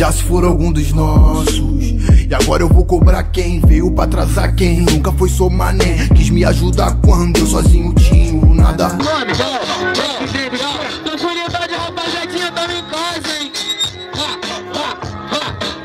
Já se foram algum dos nossos, e agora eu vou cobrar quem veio pra atrasar quem nunca foi seu mané, quis me ajudar quando eu sozinho tinha o nada. Mano, tranquilidade, rapaziadinha, tamo em casa, hein.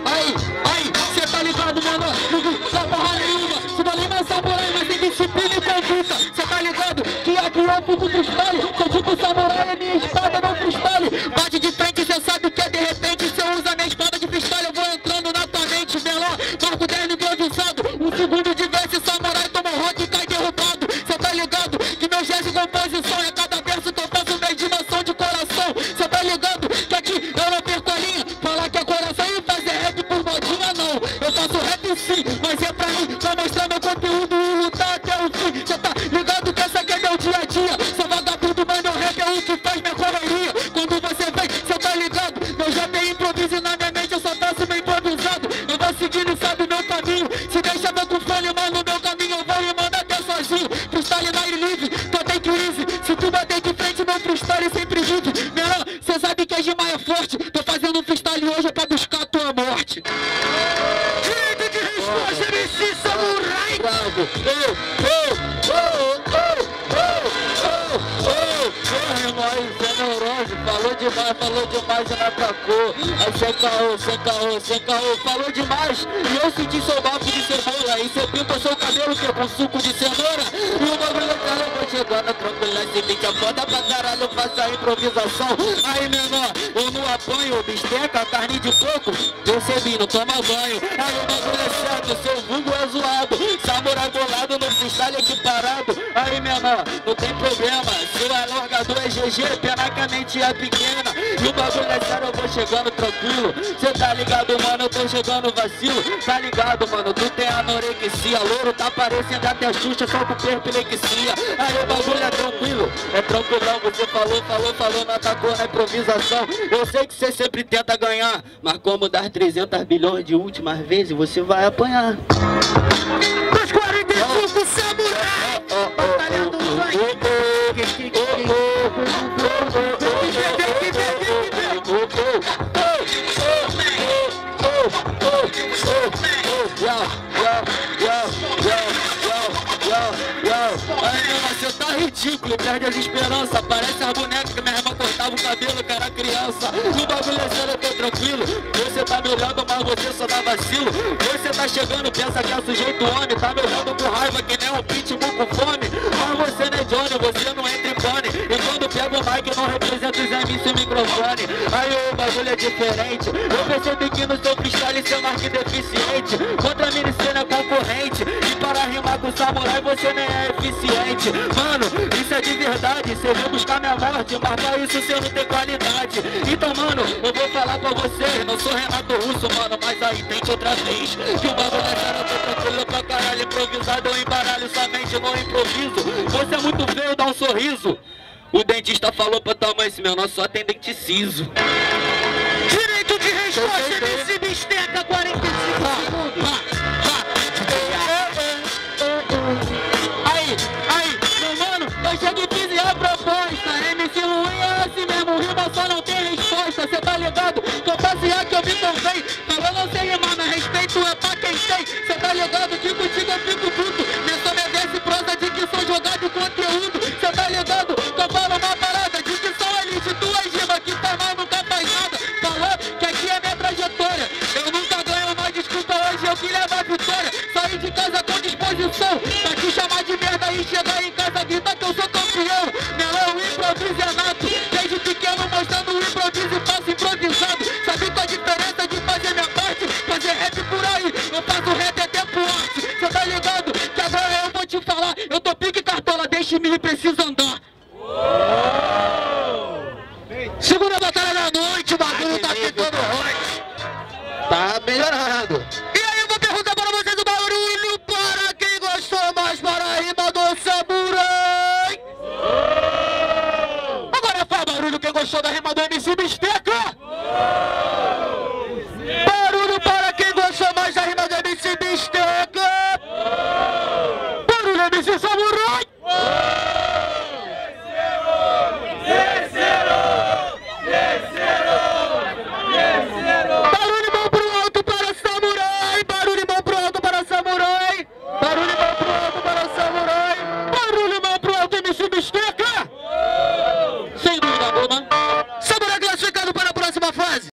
Aí, cê tá ligado, mano, não dá porra nenhuma. Se não lembra Samurai, mas tem disciplina e pergunta. Cê tá ligado que aqui eu fico freestyle, sou tipo Samurai, é minha espada, não freestyle. Bate de frente, cê sabe o que é, de repente cê usa minha espada de freestyle. Eu vou entrando na tua mente, melão, marco 10 no meu visado. Um segundo de verso, Samurai toma um rock e cai derrubado. Cê tá ligado que meu gesto e composição é cada verso que eu faço, minha dimensão de coração. Cê tá ligado que aqui eu não perco a linha, falar que é coração e fazer rap por modinha não. Eu faço rap sim, mas é pra mim, pra mostrar meu conteúdo e lutar até o fim. Cê tá ligado que essa aqui é meu dia a dia, sou vagabundo, mas meu rap é o que faz minha correria. Quando você vem, cê tá ligado, meu rap é improviso e na minha mente eu só faço meu improvisado. Eu vou seguindo, sabe, meu caminho, se deixa meu com fone, mano, meu caminho eu vou e manda até sozinho. Freestyle na livre, tô até em crise, se tu bater de frente, meu freestyle sempre vive. Melhor, cê sabe que a Gima é forte, tô fazendo freestyle hoje pra buscar a tua morte. Diga de resposta, MC Samurai. Falou demais e não atacou. Aí sem caô, falou demais e eu senti seu bafo de cebola. E cê pinta seu cabelo que é com suco de cenoura. E o bagulho cara vai chegando tranquilo, esse beat é foda pra caralho, faça a improvisação. Aí menor, eu não apanho, bisteca, carne de porco, percebi, não toma banho. Aí o bagulho é certo, seu vulgo é zoado, Samurai bolado no freestyle aqui parado. Aí menor, não tem problema, seu alargador é GG, pena que a mente é pequena. E o bagulho é sério, eu vou chegando tranquilo. Cê tá ligado, mano, eu tô chegando vacilo. Tá ligado, mano, tu tem anorexia. Louro tá parecendo até Xuxa, só com perplexia. Aí o bagulho é tranquilo, é tranquilão. Você falou, não atacou na improvisação. Eu sei que cê sempre tenta ganhar, mas como dar 300 bilhões de últimas vezes, você vai apanhar. Dos 45 Samurai, batalhando o funk. Você tá ridículo, perde as esperanças. Parece as bonecas que minha irmã cortava o cabelo que era criança. O bagulho é sério, eu tô tranquilo. Você tá me olhando, mas você só dá vacilo. Você tá chegando, pensa que é sujeito homem. Tá me olhando com raiva que nem um pitbull com fome. Mas você não é Johnny, você não entra em pane. E quando pega o mic, não representa os MC e microfone. Aí o bagulho é diferente. Eu percebi que no seu freestyle você é mais que deficiente. Contra a mini cena concorrente, e para rimar com o Samurai você nem é eficiente. Mano, isso é de verdade, cê veio buscar minha morte, mas pra isso cê não tem qualidade. Então mano, eu vou falar pra vocês, não sou Renato Russo, mano, mas aí tente outra vez. Que o bagulho é sério, eu tô tranquilo pra caralho, improvisado eu embaralho, somente não improviso. Você é muito feio, dá um sorriso. O dentista falou pra tua mãe, esse meu nós só tem dente siso. Direito de resposta desse Bisteca, 45 segundos. Cê tá ligado? Que eu passear que eu vi também. Falando eu sei rimar, mas respeito é pra quem tem. Cê tá ligado? Que contigo eu fico puto. Nessa me desce prosa de que sou jogado conteúdo. Cê tá ligado? Que eu falo uma parada de que são elite, tua gima que faz mal, nunca faz nada. Falou que aqui é minha trajetória. Eu nunca ganho mais desculpa, hoje eu que levo a vitória. Saí de casa com disposição pra te chamar de merda e chegar em casa gritar que eu sou campeão. Melão improviso é nato, desde pequeno mostrando o improviso. Improvisado, sabe qual a diferença de fazer minha parte? Fazer rap por aí, eu faço rap até pro arte. Cê tá ligado? Que agora eu vou te falar. Eu tô pique cartola, deixe-me e preciso andar. Uou! Segunda batalha da noite, o bagulho tá ficando hot. Tá melhorando. E aí eu vou perguntar para vocês o barulho para quem gostou mais para a rima do Samurai. Uou! Agora faz barulho quem gostou da rima do MC Bisteca. Barulho para quem gostou mais da rima do MC Bisteca. Barulho MC Samurai. Barulho Bisteca!